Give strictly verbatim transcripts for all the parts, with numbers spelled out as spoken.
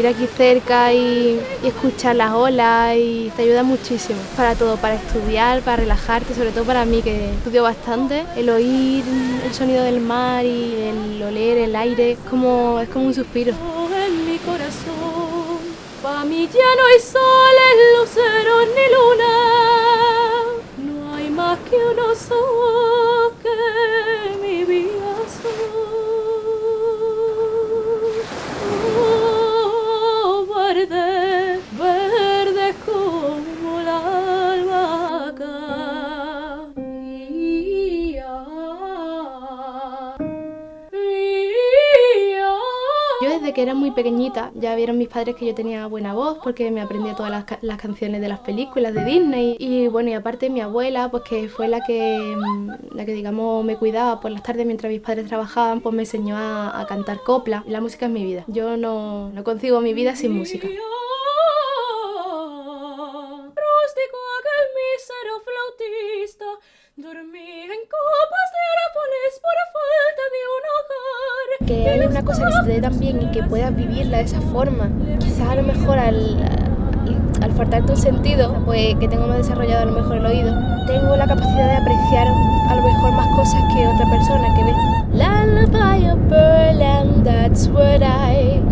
vivir aquí cerca y, y escuchar las olas, y te ayuda muchísimo para todo, para estudiar, para relajarte, sobre todo para mí que estudio bastante, el oír el sonido del mar y el oler el aire es como, es como un suspiro. En mi corazón, para mí ya no hay soles, luceros ni luna, no hay más que unos ojos que mi vida son. Desde que era muy pequeñita ya vieron mis padres que yo tenía buena voz porque me aprendía todas las, ca las canciones de las películas de Disney, y bueno, y aparte mi abuela, pues que fue la que, la que digamos me cuidaba por las tardes mientras mis padres trabajaban, pues me enseñó a, a cantar copla. La música es mi vida, yo no, no consigo mi vida sin música. Rústico aquel mísero flautista, dormí en copas de Nápoles por falta de un hogar. Que haya una cosa que se te dé tan bien y que puedas vivirla de esa forma. Quizás a lo mejor al, al, al faltarte un sentido, pues que tengo más desarrollado a lo mejor el oído, tengo la capacidad de apreciar a lo mejor más cosas que otra persona que ve. Lullaby of Berlin, that's what I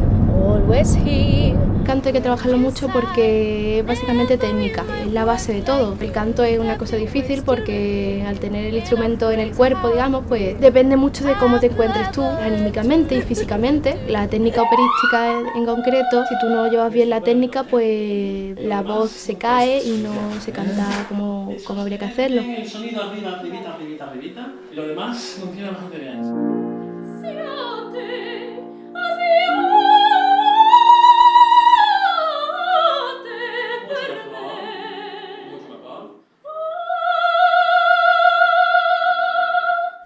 always hear. Canto hay que trabajarlo mucho porque es básicamente técnica, es la base de todo. El canto es una cosa difícil porque al tener el instrumento en el cuerpo, digamos, pues depende mucho de cómo te encuentres tú anímicamente y físicamente. La técnica operística en concreto, si tú no llevas bien la técnica, pues la voz se cae y no se canta como, como habría que hacerlo. El sonido arriba, arribita, arribita, arribita, y lo demás funciona bastante bien.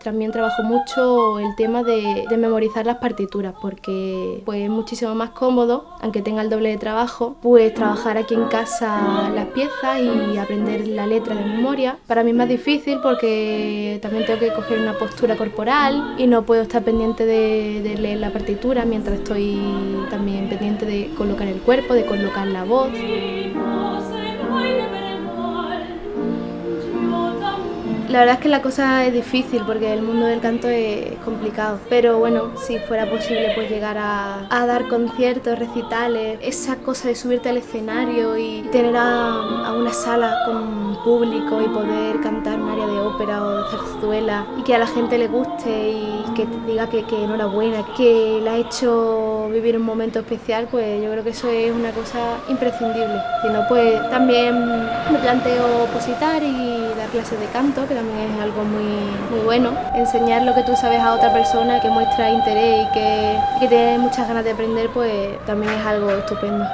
También trabajo mucho el tema de, de memorizar las partituras porque pues, es muchísimo más cómodo, aunque tenga el doble de trabajo, pues trabajar aquí en casa las piezas y aprender la letra de memoria. Para mí es más difícil porque también tengo que coger una postura corporal y no puedo estar pendiente de, de leer la partitura mientras estoy también pendiente de colocar el cuerpo, de colocar la voz. La verdad es que la cosa es difícil porque el mundo del canto es complicado, pero bueno, si fuera posible pues llegar a, a dar conciertos, recitales, esa cosa de subirte al escenario y tener a, a una sala con público y poder cantar un área de ópera o de zarzuela y que a la gente le guste y que te diga que, que enhorabuena, que la ha hecho vivir un momento especial, pues yo creo que eso es una cosa imprescindible. Si no, pues también me planteo opositar y dar clases de canto, que también es algo muy, muy bueno. Enseñar lo que tú sabes a otra persona que muestra interés y que, que tiene muchas ganas de aprender, pues también es algo estupendo.